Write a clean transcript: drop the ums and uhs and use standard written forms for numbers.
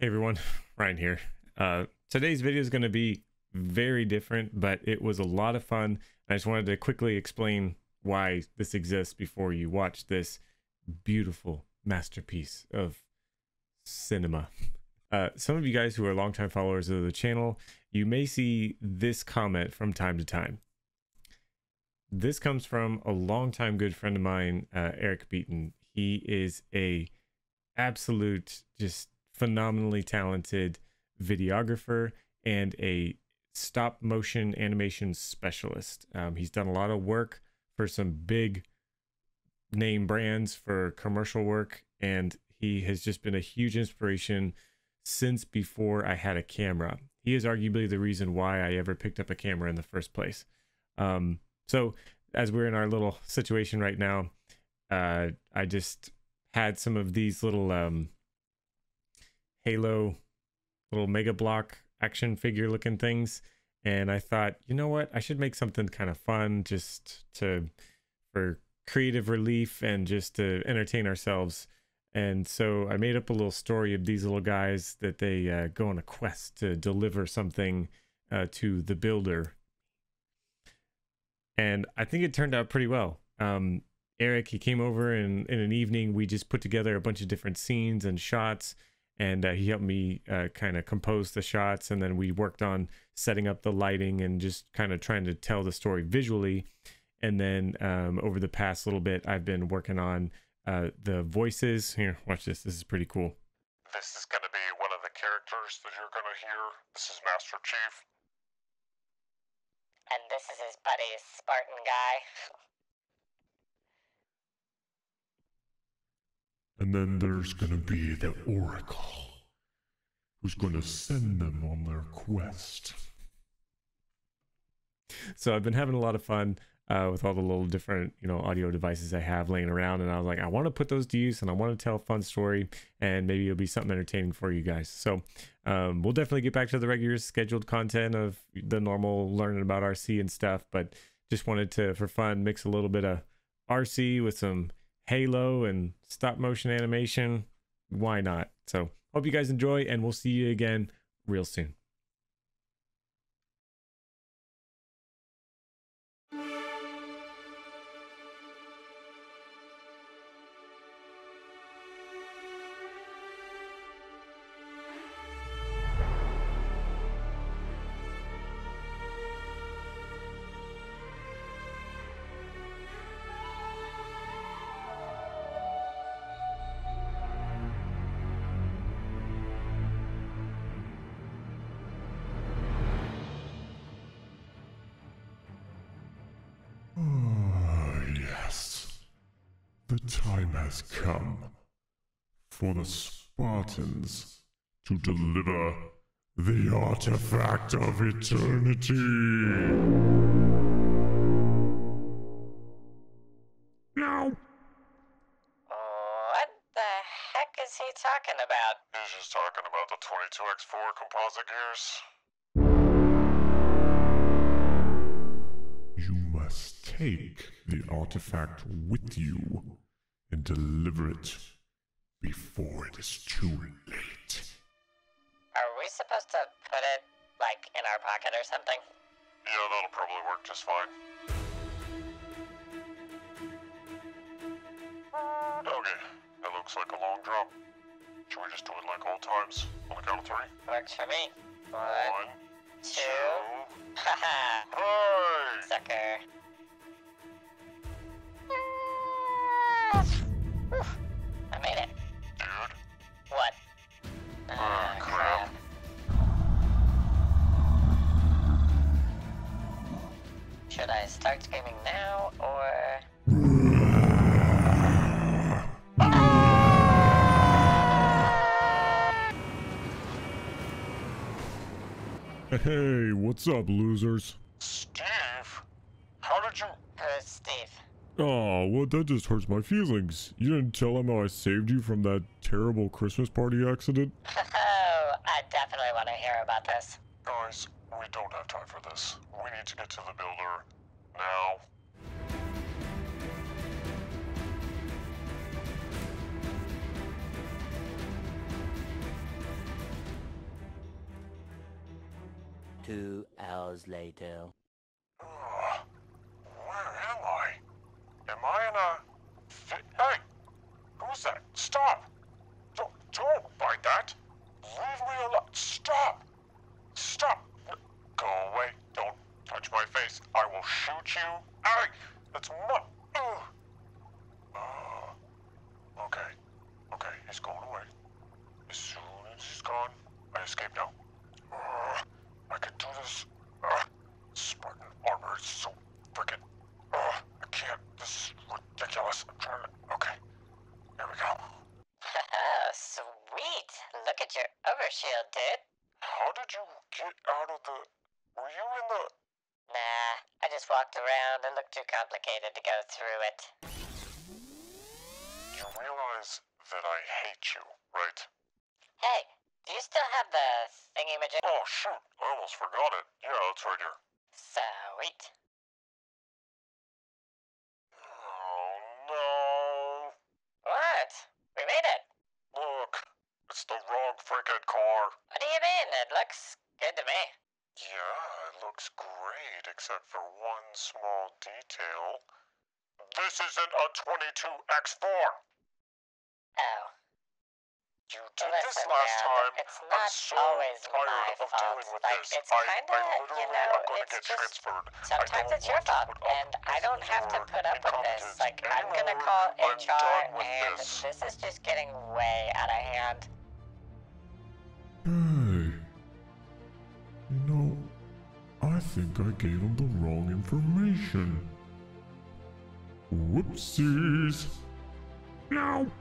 Hey everyone, Ryan here. Today's video is going to be very different, but it was a lot of fun. I just wanted to quickly explain why this exists before you watch this beautiful masterpiece of cinema. Some of you guys who are longtime followers of the channel, you may see this comment from time to time. This comes from a longtime good friend of mine, Eric Beaton. He is a absolute just phenomenally talented videographer and a stop motion animation specialist. He's done a lot of work for some big name brands for commercial work, and he has just been a huge inspiration since before I had a camera. He is arguably the reason why I ever picked up a camera in the first place. So as we're in our little situation right now, I just had some of these little Halo little mega block action figure looking things, and I thought, you know what, I should make something kind of fun just for creative relief and just to entertain ourselves. And so I made up a little story of these little guys that they go on a quest to deliver something to the builder, and I think it turned out pretty well. Eric, he came over, and in an evening we just put together a bunch of different scenes and shots. And he helped me kind of compose the shots, and then we worked on setting up the lighting and just kind of trying to tell the story visually. And then over the past little bit, I've been working on the voices. Here, watch this. This is pretty cool. This is going to be one of the characters that you're going to hear. This is Master Chief. And this is his buddy, Spartan guy. And then there's going to be the Oracle, who's going to send them on their quest. So I've been having a lot of fun with all the little different, audio devices I have laying around. And I was like, I want to put those to use, and I want to tell a fun story, and maybe it'll be something entertaining for you guys. So we'll definitely get back to the regular scheduled content of the normal learning about RC and stuff. But just wanted to, for fun, mix a little bit of RC with some Halo and stop motion animation. Why not? So hope you guys enjoy, and we'll see you again real soon. The time has come for the Spartans to deliver the artifact of eternity! No! What the heck is he talking about? He's just talking about the 22X4 composite gears. You must take the artifact with you and deliver it before it is too late. Are we supposed to put it, like, in our pocket or something? Yeah, that'll probably work just fine. Okay, that looks like a long drop. Should we just do it like old times? On the count of three? Works for me. One, two, haha! Hooray! Sucker. I made it. Dude. What? Oh, crap. Should I start screaming now, or... Hey, what's up, losers? Steve? How did you... Who's Steve? Oh, well, that just hurts my feelings. You didn't tell him how I saved you from that terrible Christmas party accident? Oh, I definitely want to hear about this. Guys, we don't have time for this. We need to get to the builder now. 2 hours later. Where am I? Am I in a... Hey! Who's that? Stop! Don't bite that! Leave me alone! Stop! Stop! Go away! Don't touch my face! I will shoot you! Hey! That's not... Okay. Okay, he's going away. As soon as he's gone, I escape now. I can do this. Spartan armor is so frickin'... I can't. This is ridiculous. I'm trying to... Okay. Here we go. Sweet! Look at your overshield, dude. How did you get out of the... Were you in the... Nah, I just walked around. It looked too complicated to go through it. You realize that I hate you, right? Hey, do you still have the thingy-majig? Oh, shoot. I almost forgot it. Yeah, it's right here. Sweet. Oh, no. What? We made it. Look, it's the wrong frickin' car. What do you mean? It looks good to me. Yeah, it looks great, except for one small detail. This isn't a 22X4! Oh. You did this last time. It's not always my fault. Like, it's kinda, you know, it's just... Sometimes it's your fault, and I don't have to put up with this. Like, I'm gonna call HR, and this is just getting way out of hand. Hey. You know, I think I gave him the wrong information. Whoopsies. No!